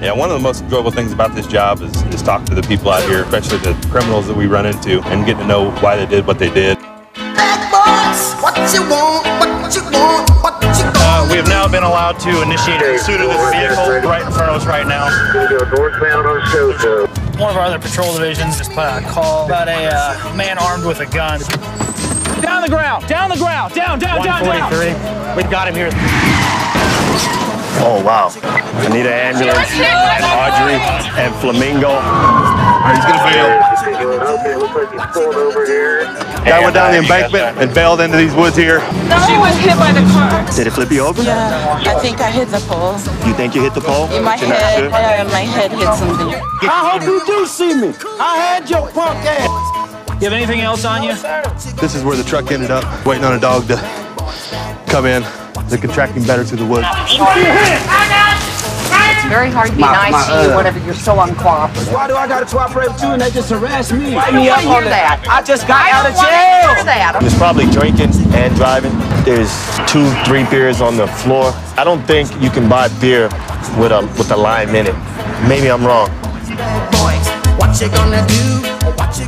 Yeah, one of the most enjoyable things about this job is talking to the people out here, especially the criminals that we run into, and getting to know why they did what they did. Bad boys, what you want, what you want, what you want. We have now been allowed to initiate a pursuit of this vehicle right in front of us right now. One of our other patrol divisions just put out a call about a man armed with a gun. Down the ground, down the ground, down. We've got him here. Oh, wow. I need an ambulance, and Audrey, and Flamingo. All right, he's going to fail. Okay, looks like he's pulled over here. Guy went down the embankment and bailed into these woods here. She was hit by the car. Did it flip you over? Yeah, I think I hit the pole. You think you hit the pole? In my head, my head hit something. I hope you do see me. I had your punk ass. You have anything else on you? This is where the truck ended up, waiting on a dog to come in. They're contracting better through the woods. It's very hard to be nice to you whenever you're so uncooperative. Why do I got to cooperate with you and they just harass me? Why do you hear that? I just got out of jail. He was probably drinking and driving. There's 2-3 beers on the floor. I don't think you can buy beer with a lime in it. Maybe I'm wrong. Boys, what you gonna do? What